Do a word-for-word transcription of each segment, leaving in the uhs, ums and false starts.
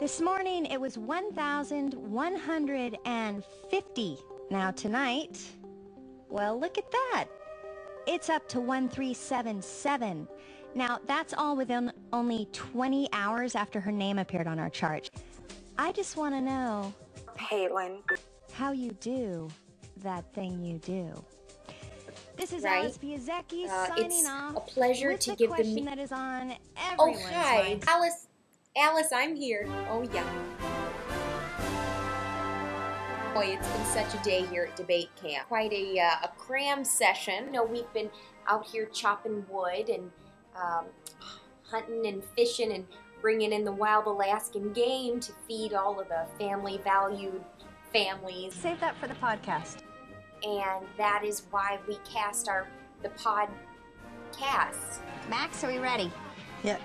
This morning it was one thousand one hundred fifty. Now tonight, well, look at that. It's up to one three seven seven. Now that's all within only twenty hours after her name appeared on our chart. I just want to know, Palin, how you do that thing you do. This is right. Alice Pieszecki uh, signing it's off. It's a pleasure with to the give the question that is on everyone's Oh hi, mind. Alice. Alice, I'm here. Oh, yeah. Boy, it's been such a day here at debate camp. Quite a, uh, a cram session. You know, we've been out here chopping wood and um, hunting and fishing and bringing in the wild Alaskan game to feed all of the family-valued families. Save that for the podcast. And that is why we cast our the podcast. Max, are we ready? Yep.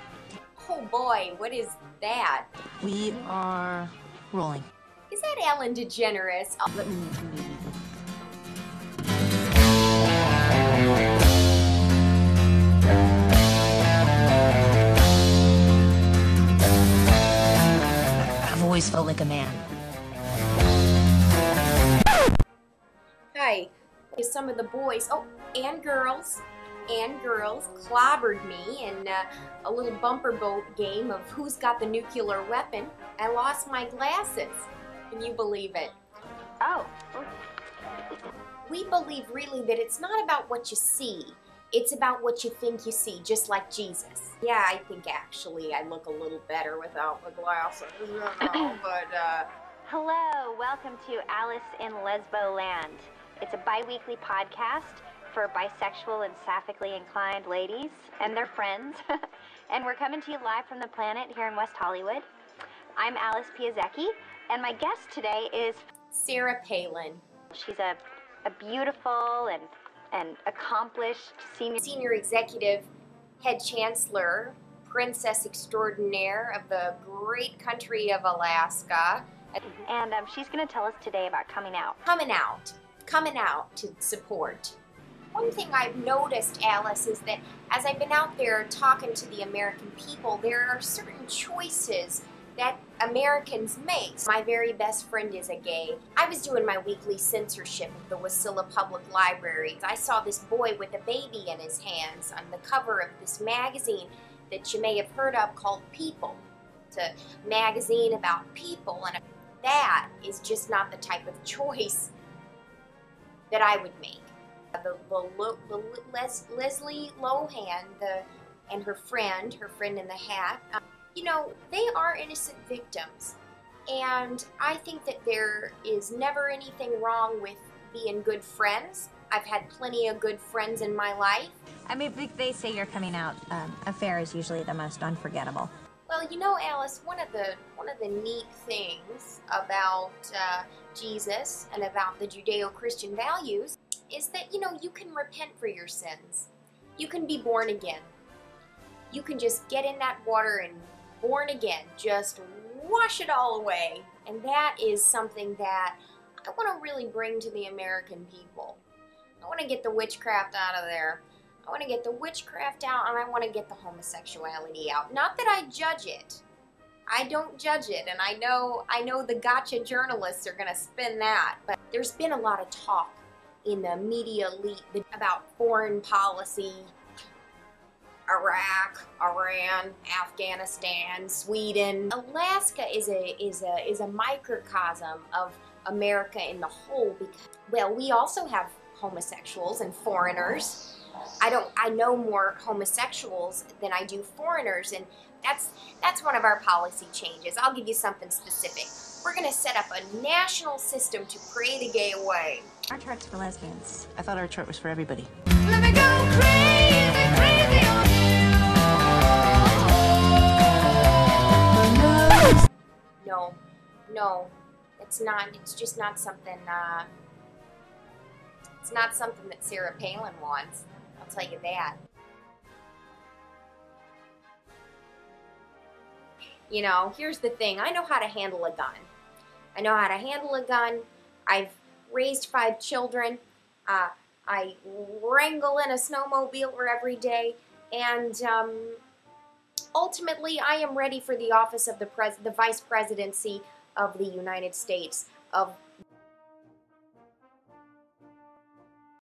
Oh boy, what is that? We are rolling. Is that Ellen DeGeneres? Oh. Let me. I've always felt like a man. Hi, some of the boys, oh, and girls. and girls clobbered me in uh, a little bumper boat game of who's got the nuclear weapon. I lost my glasses. Can you believe it? Oh. We believe really that it's not about what you see. It's about what you think you see, just like Jesus. Yeah, I think actually I look a little better without the glasses. Know, but, uh... Hello, welcome to Alice in Lesboland. It's a bi-weekly podcast for bisexual and sapphically inclined ladies and their friends. And we're coming to you live from the planet here in West Hollywood. I'm Alice Pieszecki, and my guest today is Sarah Palin. She's a, a beautiful and, and accomplished senior, senior executive, head chancellor, princess extraordinaire of the great country of Alaska. And um, she's gonna tell us today about coming out. Coming out, coming out to support. One thing I've noticed, Alice, is that as I've been out there talking to the American people, there are certain choices that Americans make. My very best friend is a gay. I was doing my weekly censorship at the Wasilla Public Library. I saw this boy with a baby in his hands on the cover of this magazine that you may have heard of called People. It's a magazine about people, and that is just not the type of choice that I would make. The, the, the Les, Leslie Lohan the, and her friend, her friend in the hat, um, you know, they are innocent victims. And I think that there is never anything wrong with being good friends. I've had plenty of good friends in my life. I mean, they say your coming out um, affair is usually the most unforgettable. Well, you know, Alice, one of the, one of the neat things about uh, Jesus and about the Judeo-Christian values is that, you know, you can repent for your sins. You can be born again. You can just get in that water and born again. Just wash it all away. And that is something that I want to really bring to the American people. I want to get the witchcraft out of there. I want to get the witchcraft out, and I want to get the homosexuality out. Not that I judge it. I don't judge it, and I know, I know the gotcha journalists are going to spin that. But there's been a lot of talk in the media elite about foreign policy, Iraq, Iran, Afghanistan, Sweden. Alaska is a is a is a microcosm of America in the whole because, well, we also have homosexuals and foreigners. I don't I know more homosexuals than I do foreigners, and that's that's one of our policy changes. I'll give you something specific. We're going to set up a national system to pray the gay away. Our chart's for lesbians. I thought our chart was for everybody. Let me go crazy, crazy on you. No, no, it's not. It's just not something. Uh, it's not something that Sarah Palin wants. I'll tell you that. You know, here's the thing. I know how to handle a gun. I know how to handle a gun. I've raised five children. Uh, I wrangle in a snowmobile every day. And um, Ultimately, I am ready for the office of the, pres the Vice Presidency of the United States of